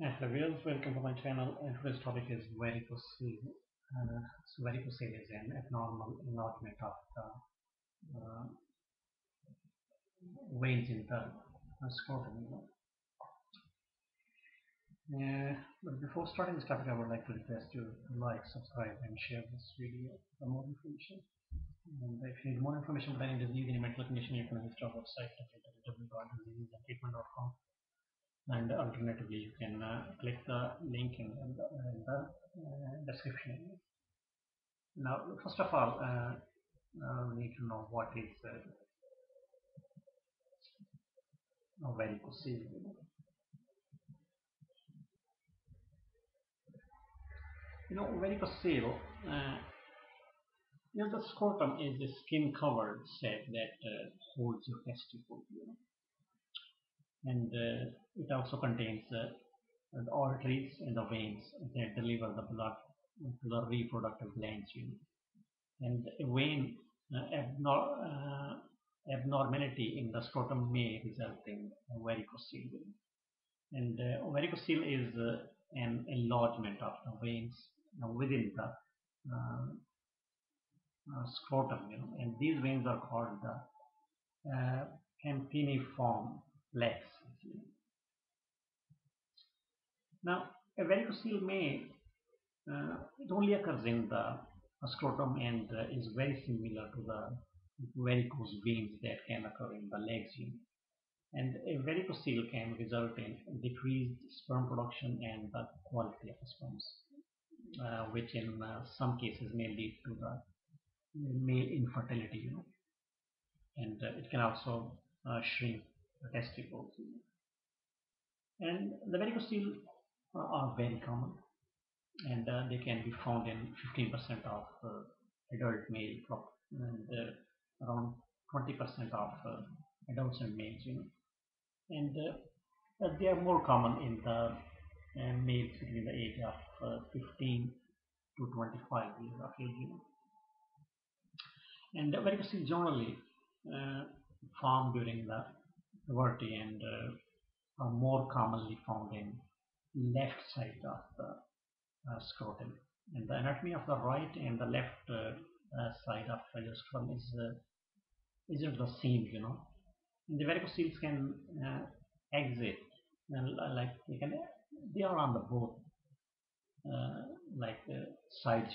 Hello viewers, welcome to my channel, and today's topic is varicocele. So varicocele is an abnormal enlargement of the veins in the scrotum. But before starting this topic, I would like to request you to like, subscribe, and share this video for more information. And if you need more information regarding disease and medical condition, you can visit our website www.diseaseandtreatment.com. And alternatively, you can click the link in the description. Now, first of all, we need to know what is varicocele. Varicocele. The scrotum is a skin-covered sac that holds your testicle. And it also contains the arteries and the veins that deliver the blood to the reproductive glands. And a vein abnormality in the scrotum may result in varicocele. And varicocele is an enlargement of the veins within the scrotum. And these veins are called the pampiniform plexus. Now, a varicocele it only occurs in the scrotum and is very similar to the varicose veins that can occur in the legs. And a varicocele can result in decreased sperm production and the quality of the sperms, which in some cases may lead to the male infertility. And it can also shrink the testicles. And the varicocele are very common, and they can be found in 15% of adult male and around 20% of adults and males. And they are more common in the males between the age of 15 to 25 years of age. And varicocele generally form during the puberty and are more commonly found in left side of the scrotum. And the anatomy of the right and the left side of the scrotum isn't the same, And the varicoceles can exit, they are on the both sides,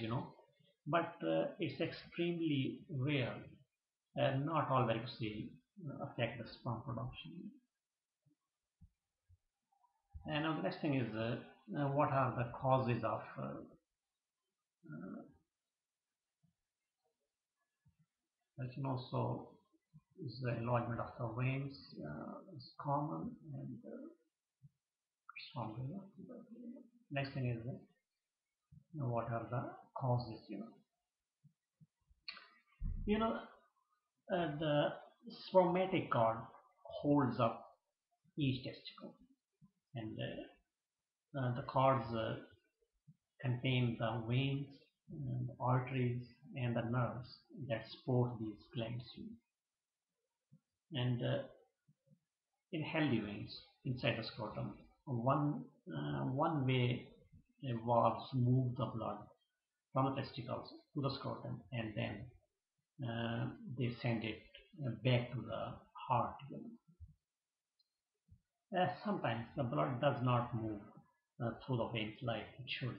But it's extremely rare. Not all varicocele affect the sperm production. And now the next thing is what are the causes of also is the enlargement of the veins is common, and next thing is what are the causes. The spermatic cord holds up each testicle, and the cords contain the veins, and arteries, and the nerves that support these glands. And in healthy veins inside the scrotum, one-way valves move the blood from the testicles to the scrotum, and then they send it back to the heart. Sometimes the blood does not move through the veins like it should,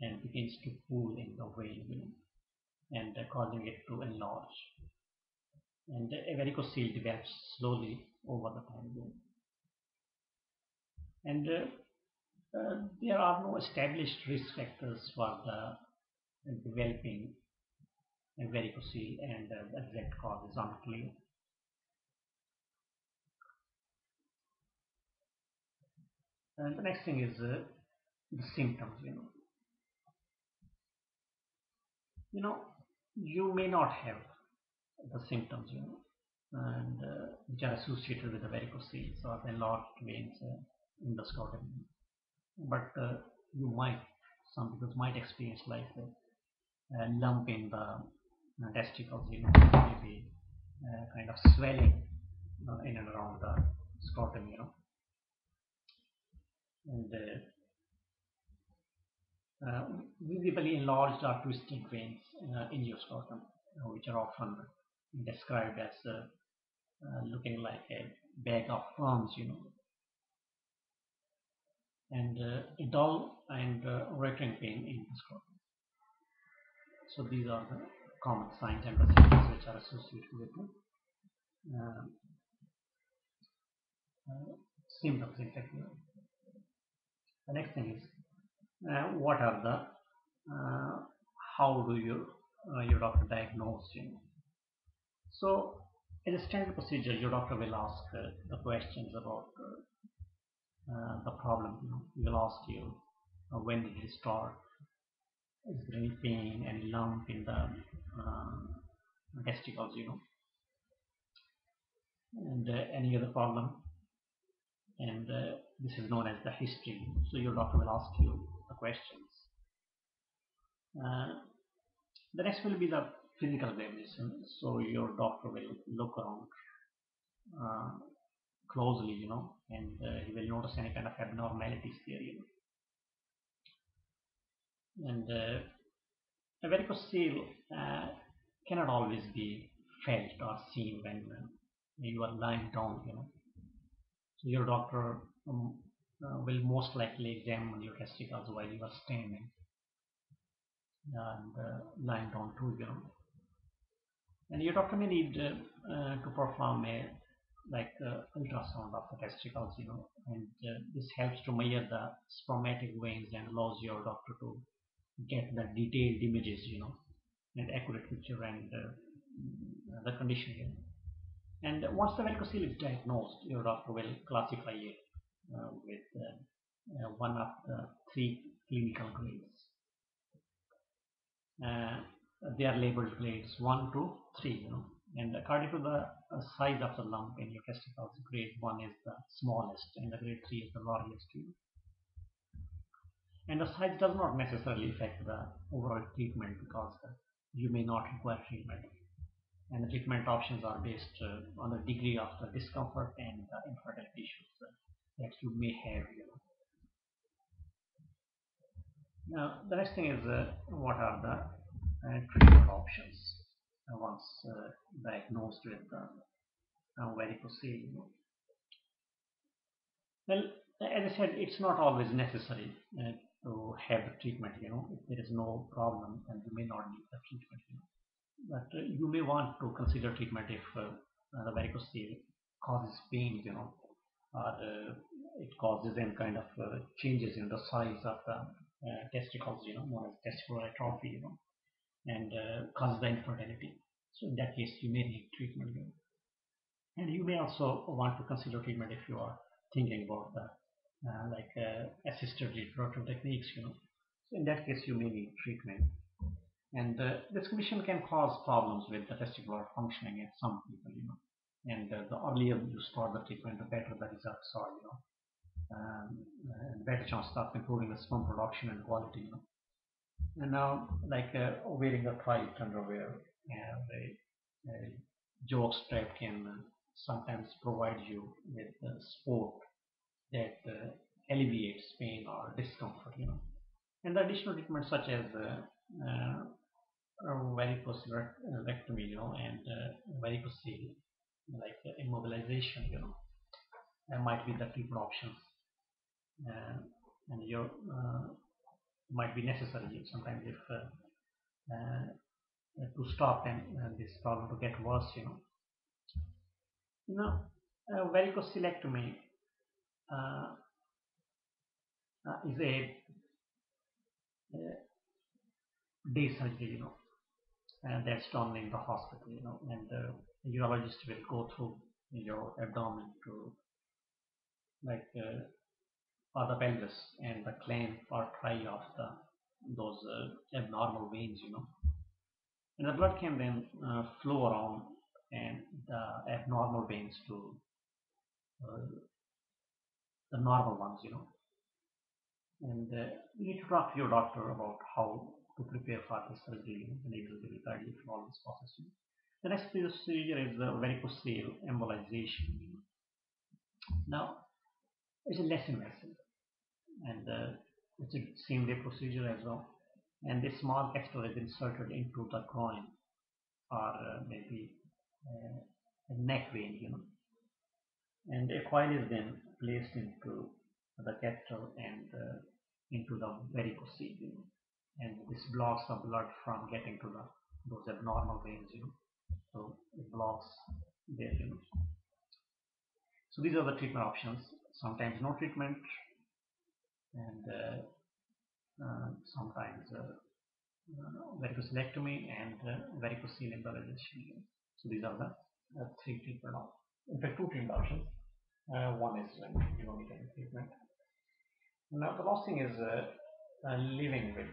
and begins to pool in the vein, and causing it to enlarge. And a varicocele develops slowly over the time. And there are no established risk factors for the developing varicocele, and the exact cause is unclear. And the next thing is the symptoms. You may not have the symptoms, and which are associated with the varicocele or the enlarged veins in the scrotum, but some people might experience like a lump in the testicles, maybe kind of swelling in and around the scrotum, and visibly enlarged or twisted veins in your scrotum, which are often described as looking like a bag of worms, you know. And a dull and recurring pain in the scrotum. So these are the common signs and symptoms which are associated with the symptoms in particular. The next thing is what are the how do your doctor diagnose you? So in a standard procedure, your doctor will ask the questions about the problem. You know, he will ask you when did he start? Is there any pain, any lump in the testicles, you know, and any other problem? And this is known as the history. So your doctor will ask you the questions. The next will be the physical examination. So your doctor will look around closely, you know, and he will notice any kind of abnormalities there, you know. And a varicocele cannot always be felt or seen when you are lying down, you know. So your doctor will most likely examine your testicles while you are standing and lying down too, you know. And your doctor may need to perform a ultrasound of the testicles, you know, and this helps to measure the spermatic veins and allows your doctor to get the detailed images, you know, and accurate picture and the condition here. And once the varicocele is diagnosed, your doctor will classify it with one of the three clinical grades. They are labeled grades 1, 2, 3, you know, and according to the size of the lump in your testicles, grade 1 is the smallest and the grade 3 is the largest, you know. And the size does not necessarily affect the overall treatment, because you may not require treatment. And the treatment options are based on the degree of the discomfort and the infertile issues that you may have, you know. Now, the next thing is what are the treatment options once diagnosed with varicocele, you know. Well, as I said, it's not always necessary to have the treatment, you know. If there is no problem, then you may not need the treatment, you know. But you may want to consider treatment if the varicocele causes pain, you know, or it causes any kind of changes in the size of the testicles, you know, known as testicular atrophy, you know, and causes the infertility. So in that case, you may need treatment, you know. And you may also want to consider treatment if you are thinking about the assisted reproductive techniques, you know. So in that case, you may need treatment. And this condition can cause problems with the testicular functioning in some people, you know. And the earlier you start the treatment, the better the results are, you know. And better chance of improving the sperm production and quality, you know. And now, wearing a tight underwear and a jock strap can sometimes provide you with support that alleviates pain or discomfort, you know. And the additional treatments such as varicocelectomy, you know, and varicocele embolization, you know, that might be the treatment options, and your might be necessary sometimes if to stop this problem to get worse, you know. You know, varicocelectomy is a day surgery, you know, and that's done in the hospital, you know, and the urologist will go through your abdomen to or the pelvis and the clamp or pry of those abnormal veins, you know, and the blood can then flow around and the abnormal veins to the normal ones, you know. And you need to talk to your doctor about how to prepare for this surgery, and he will be guiding you through all this process. The next procedure is the varicocele embolization. Now, it's less invasive, and which is the same day procedure as well. And this small capsule is inserted into the groin or maybe a neck vein, you know. And a coil is then placed into the capsule and into the varicocele, you know. And this blocks the blood from getting to those abnormal veins, you know. So it blocks their veins. So these are the treatment options. Sometimes no treatment, and sometimes varicocelectomy and varicocele embolization. So these are the three treatment options. In fact, two treatment options. One is when you don't need any treatment. Now the last thing is living with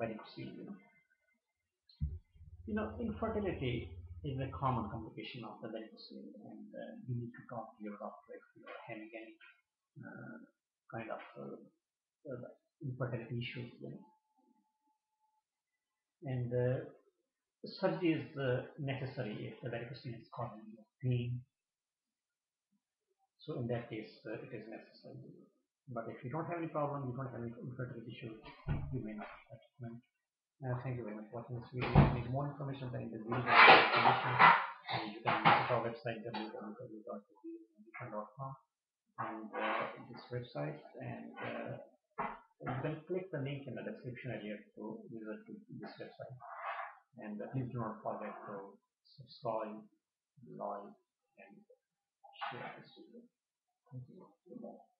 varicocele. You know, infertility is a common complication of the varicocele, and you need to talk to your doctor if you are having any kind of infertility issues, you know. And surgery is necessary if the varicocele is causing pain. So in that case, it is necessary. But if you don't have any problem, you don't have any infertility issues, you may not have treatment. Thank you very much for watching this video. If you need more information than the video, you can visit our website www.varicocele.com and this website, and you can click the link in the description area to visit this website. And please do not forget to subscribe, like, and share this video. Thank you.